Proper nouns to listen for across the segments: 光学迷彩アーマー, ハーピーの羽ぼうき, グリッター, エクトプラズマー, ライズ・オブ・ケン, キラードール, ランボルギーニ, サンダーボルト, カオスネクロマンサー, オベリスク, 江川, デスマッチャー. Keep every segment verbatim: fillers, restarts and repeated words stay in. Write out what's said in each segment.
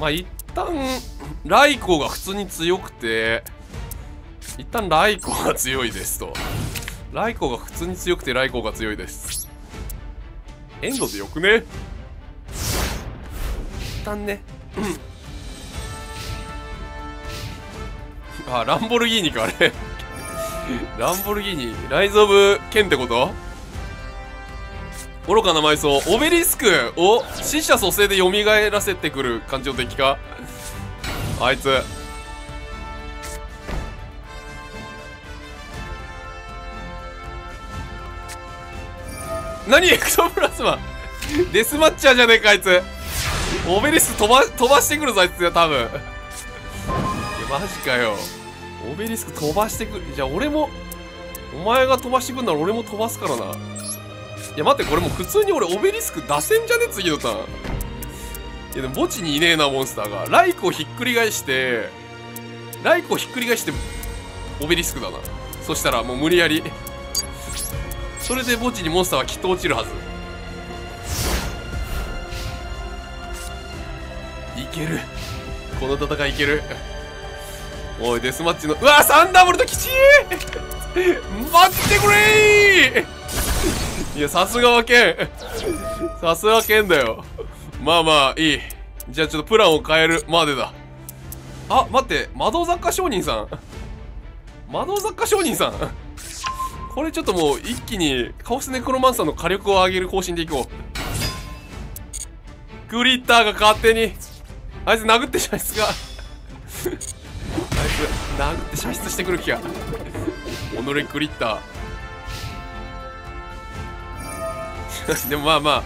まあ一旦雷光が普通に強くて、一旦雷光が強いですと。雷光が普通に強くて雷光が強いです。エンドでよくね、一旦ね。あ、ランボルギーニかあれ。ランボルギーニライズ・オブ・ケンってこと。愚かな埋葬オベリスクを死者蘇生で蘇らせてくる感情的かあいつ。何エクトプラズマデスマッチャーじゃねえかあいつ。オベリスク飛ば、飛ばしてくるぞあいつが多分。いやマジかよ、オベリスク飛ばしてくる。じゃあ俺も、お前が飛ばしてくるなら俺も飛ばすからな。いや待って、これもう普通に俺オベリスク出せんじゃね次のターン。いやでも墓地にいねえなモンスターが。ライコをひっくり返して、ライコをひっくり返してオベリスクだな。そしたらもう無理やりそれで墓地にモンスターはきっと落ちるはず。いける、この戦いいける。おいデスマッチの、うわサンダーボルトきちぃ待ってくれー。いやさすがは剣、さすがは剣だよ。まあまあいい。じゃあちょっとプランを変えるまでだ。あ待って、窓雑貨商人さん、窓雑貨商人さん、これちょっともう一気にカオスネクロマンサーの火力を上げる方針でいこう。グリッターが勝手にあいつ殴ってしまいすかあいつ殴って射出してくる気が。己クリッターでもまあまあ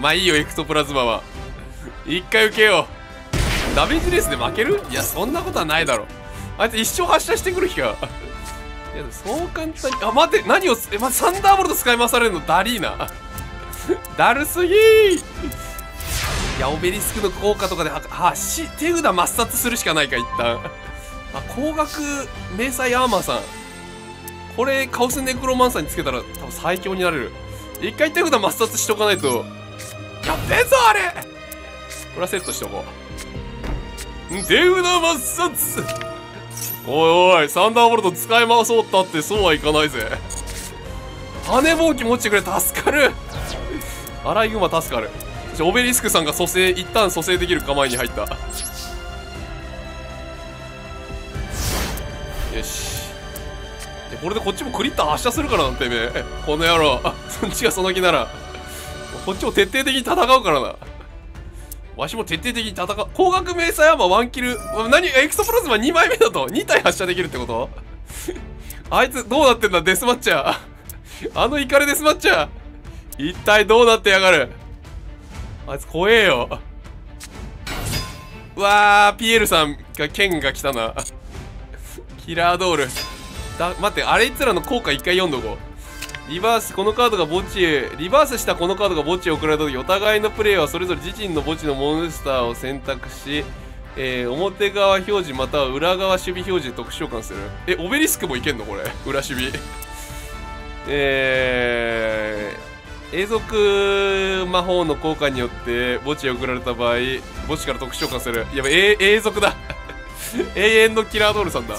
まあいいよ、エクトプラズマは一回受けよう。ダメージレースで負ける、いやそんなことはないだろ。あいつ一生発射してくる気が。いやそう簡単に、あ待って、何をえ、ま、サンダーボルト使い回されるのダリーナだるすぎー。いやオベリスクの効果とかでははし手札抹殺するしかないか一旦。あ、光学迷彩アーマーさん、これカオスネクロマンサーにつけたら多分最強になれる。一回手札抹殺しとかないとやべえぞあれ。これはセットしとこう。手札抹殺おいおい、サンダーボルト使い回そうったってそうはいかないぜ。羽ぼうき持ってくれ、助かるアライグマ助かる。オベリスクさんが蘇生、一旦蘇生できる構えに入った。よし、でこれでこっちもクリッター発射するからなてめえこの野郎そっちがその気ならこっちも徹底的に戦うからな。わしも徹底的に戦う。光学迷彩アーマーワンキル、何エクソプラズマにまいめだと。にたい発射できるってことあいつどうなってんだデスマッチャーあのイカレデスマッチャー一体どうなってやがる。あいつ怖えよ。うわーピエールさんが剣が来たなキラードールだ。待って、あれいつらの効果一回読んどこう。リバース、このカードが墓地へ、リバースしたこのカードが墓地へ送られた時、お互いのプレイはそれぞれ自陣の墓地のモンスターを選択し、えー、表側表示または裏側守備表示で特殊召喚する。え、オベリスクもいけんのこれ裏守備えー、永続魔法の効果によって墓地へ送られた場合、墓地から特殊召喚する。やばい、えー、永続だ永遠のキラードールさんだ。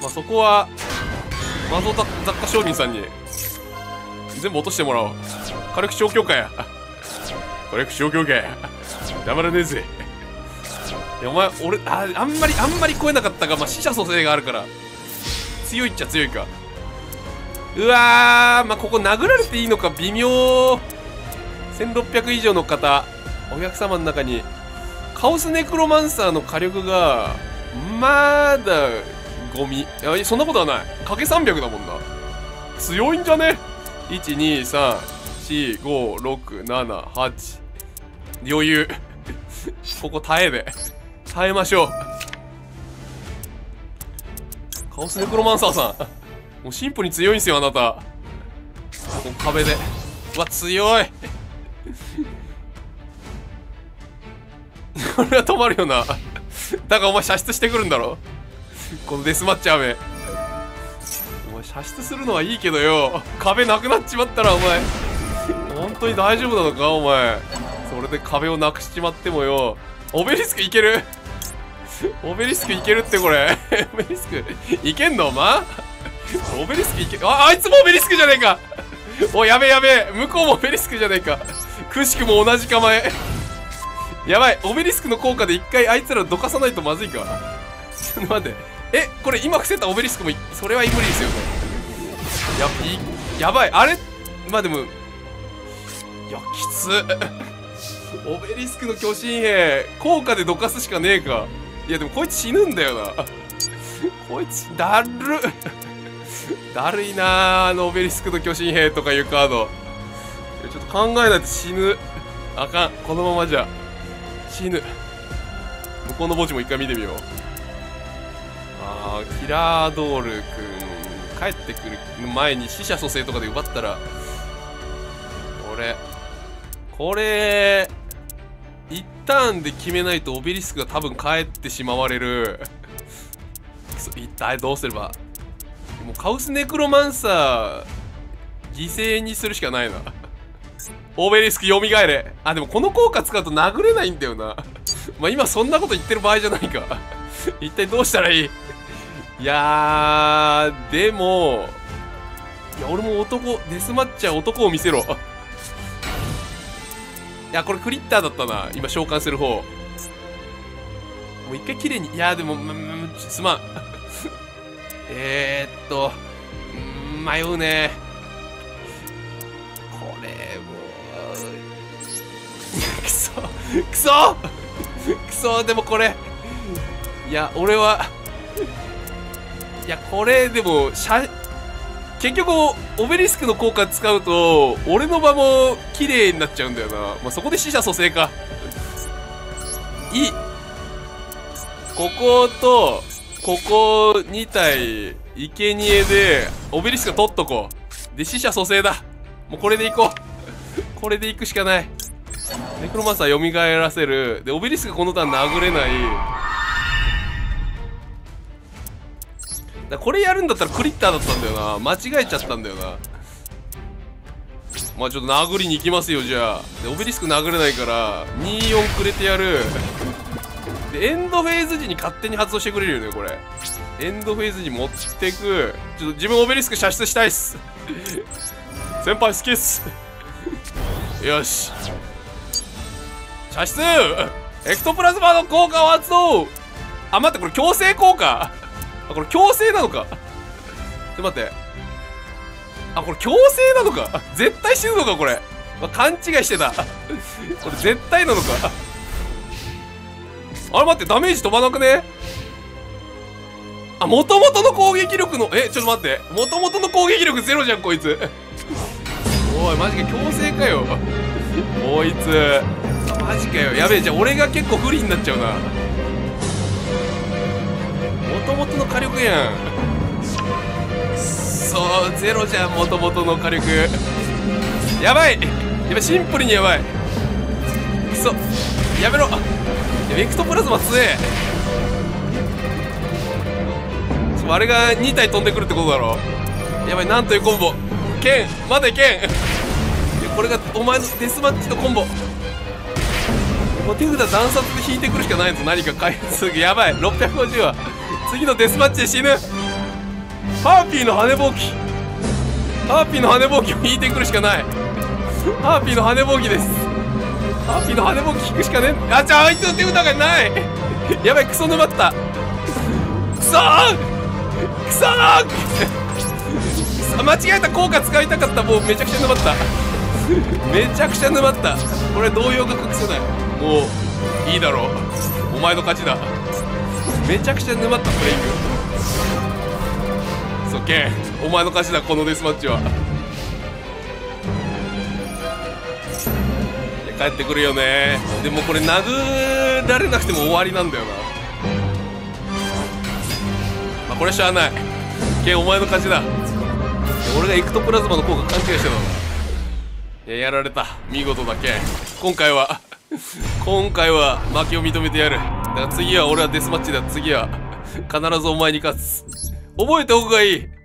まあそこは謎雑貨商人さんに全部落としてもらおう。火力消去かや火力消去かや黙らねえぜいやお前俺 あ, あんまりあんまり超えなかったが、まあ、死者蘇生があるから強いっちゃ強いか。うわー、まあここ殴られていいのか微妙。せんろっぴゃく以上の方、お客様の中にカオスネクロマンサーの火力がまだゴミ、いやそんなことはない。かけさんびゃくだもんな、強いんじゃね。 いちにさんしごろくななはち 余裕ここ耐えで耐えましょう。カオスネクロマンサーさんもうシンプルに強いんすよあなた。ここ壁で、うわ強いこれは止まるよなだからお前射出してくるんだろこのデスマッチャーめ。お前射出するのはいいけどよ、壁なくなっちまったらお前本当に大丈夫なのかお前。それで壁をなくしちまってもよ。オベリスクいけるオベリスクいけるってこれオベリスクいけんのお前、ま、オベリスクいけ、ああいつもオベリスクじゃねえか。おやべえやべえ、向こうもオベリスクじゃねえか。くしくも同じ構え。やばい、オベリスクの効果で一回あいつらどかさないとまずいか。ちょっと待って、えこれ今伏せたオベリスクもそれは無理ですよね。や, やばいあれ、まあでもいやきつオベリスクの巨神兵効果でどかすしかねえか。いやでもこいつ死ぬんだよなこいつだるだるいな。あのオベリスクの巨神兵とかいうカードちょっと考えないと死ぬ。あかん、このままじゃ死ぬ。向こうの墓地も一回見てみよう。あーキラードールくん帰ってくる前に死者蘇生とかで奪ったらこれこれ一旦で決めないとオベリスクが多分帰ってしまわれる一体どうすれば。もうカウスネクロマンサー犠牲にするしかないな。オベリスク蘇れ。あでもこの効果使うと殴れないんだよなまあ今そんなこと言ってる場合じゃないか一体どうしたらいい。いやーでもいや俺も男デスマッチャー男を見せろいやこれクリッターだったな今召喚する方。もう一回綺麗に。いやでもすまんえーっと迷うねこれもうクソクソクソ。でもこれいや俺はいやこれでも結局オベリスクの効果使うと俺の場も綺麗になっちゃうんだよな、まあ、そこで死者蘇生かいい。こことここに体生贄でオベリスク取っとこう。で死者蘇生だ。もうこれでいこうこれでいくしかない。ネクロマンサー蘇らせる。でオベリスクこのターン殴れないだ。これやるんだったらクリッターだったんだよな。間違えちゃったんだよな。まあちょっと殴りに行きますよじゃあ。でオベリスク殴れないからにじゅうよんくれてやる。でエンドフェーズ時に勝手に発動してくれるよねこれ。エンドフェーズに持ってく。ちょっと自分オベリスク射出したいっす先輩好きっすよし射出エクトプラズマの効果を発動。あ待ってこれ強制効果あこれ強制なのかちょっと待ってあこれ強制なのか絶対死ぬのかこれ、まあ、勘違いしてたこれ絶対なのかあれ待ってダメージ飛ばなくね。あ元々の攻撃力のえちょっと待って元々の攻撃力ゼロじゃんこいつおいマジか強制かよこいつマジかよ。やべえじゃあ俺が結構不利になっちゃうな。元々の火力やん。そうゼロじゃん元々の火力。やばいやばいシンプルにやばい。くそやめろエクトプラズマ強え。あれがに体飛んでくるってことだろ。やばいなんというコンボ剣まだいけんこれがお前のデスマッチのコンボ。手札断殺で引いてくるしかないぞ。何か回復やばいろっぴゃくごじゅうは次のデスマッチで死ぬ。ハーピーの羽ぼうきハーピーの羽ぼうきを引いてくるしかないハーピーの羽ぼうきです。ハーピーの羽ぼうき引くしかねえ。あちゃあいつの手札がないやばいクソ沼ったクソークソー間違えた効果使いたかった。もうめちゃくちゃ沼っためちゃくちゃ沼った。これ動揺が隠せない。もういいだろうお前の勝ちだ。めちゃくちゃ沼ったブレイク。そっけんお前の勝ちだこのデスマッチは。帰ってくるよね。でもこれ殴られなくても終わりなんだよな、まあ、これはしゃあない。けんお前の勝ちだ。俺がエクトプラズマの効果関係してたの。いや、やられた見事だけん今回は今回は負けを認めてやる。だから次は俺はデスマッチだ。次は必ずお前に勝つ。覚えておくがいい。